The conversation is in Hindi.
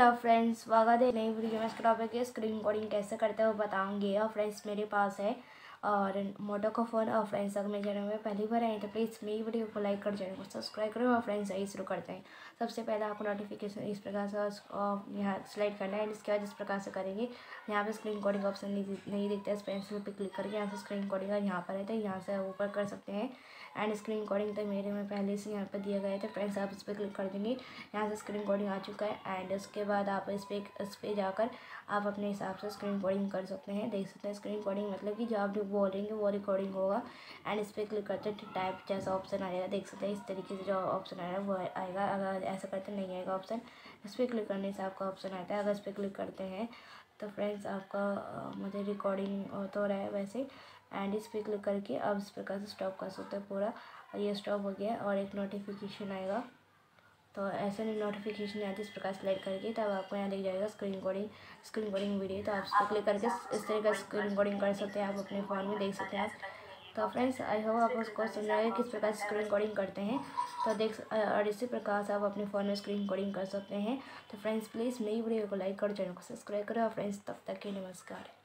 हेलो फ्रेंड्स, स्वागत है नई वीडियो में। इसके टॉपिक है स्क्रीन रिकॉर्डिंग कैसे करते हैं वो बताऊंगी। और फ्रेंड्स मेरे पास है और मोटो का फ़ोन। और फ्रेंड्स अगर मेरे चैनल में पहली बार आए तो प्लीज़ मेरी वीडियो को लाइक कर चैनल को सब्सक्राइब करें। और फ्रेंड्स यही शुरू करते हैं। सबसे पहले आपको नोटिफिकेशन इस प्रकार से यहाँ स्लाइड करना है। इसके बाद इस प्रकार से करेंगे, यहाँ पर स्क्रीन रिकॉर्डिंग ऑप्शन नहीं दिखता है। इस पेंसिल पर क्लिक करके यहाँ से स्क्रीन रिकॉर्डिंग यहाँ पर है तो यहाँ से ऊपर कर सकते हैं। एंड स्क्रीन रिकॉर्डिंग तो मेरे में पहले से यहाँ पर दिए गए थे। फ्रेंड्स आप इस पर क्लिक कर देंगे, यहाँ से स्क्रीन रिकॉर्डिंग आ चुका है। एंड उसके बाद आप इस पर जाकर आप अपने हिसाब से स्क्रीन रिकॉर्डिंग कर सकते हैं। देख सकते हैं स्क्रीन रिकॉर्डिंग मतलब कि जो आप बोलेंगे वो रिकॉर्डिंग होगा। एंड इस पर क्लिक करते हैं टाइप जैसा ऑप्शन आएगा। देख सकते हैं इस तरीके से जो ऑप्शन आएगा वो आएगा। अगर ऐसा करते नहीं आएगा ऑप्शन, इस पर क्लिक करने से आपका ऑप्शन आता है। अगर इस पर क्लिक करते हैं तो फ्रेंड्स आपका मुझे रिकॉर्डिंग तो रहा है वैसे। एंड इस पर क्लिक करके आप इस प्रकार से स्टॉप कर सकते हैं। पूरा ये स्टॉप हो गया और एक नोटिफिकेशन आएगा। तो ऐसे नोटिफिकेशन आती है इस प्रकार स्लाइड करके, तब आपको यहाँ दिख जाएगा स्क्रीन रिकॉर्डिंग वीडियो। तो आप इस पर क्लिक करके इस तरह का स्क्रीन रिकॉर्डिंग कर सकते हैं। आप अपने फ़ोन में देख सकते हैं आप। तो फ्रेंड्स आई होप आपको उसको समझाएगा किस प्रकार स्क्रीन रिकॉर्डिंग करते हैं। तो और इसी प्रकार से आप अपने फ़ोन में स्क्रीन रिकॉर्डिंग कर सकते हैं। तो फ्रेंड्स प्लीज़ मेरी वीडियो को लाइक करो, चैनल को सब्सक्राइब करो। और फ्रेंड्स तब तक के नमस्कार।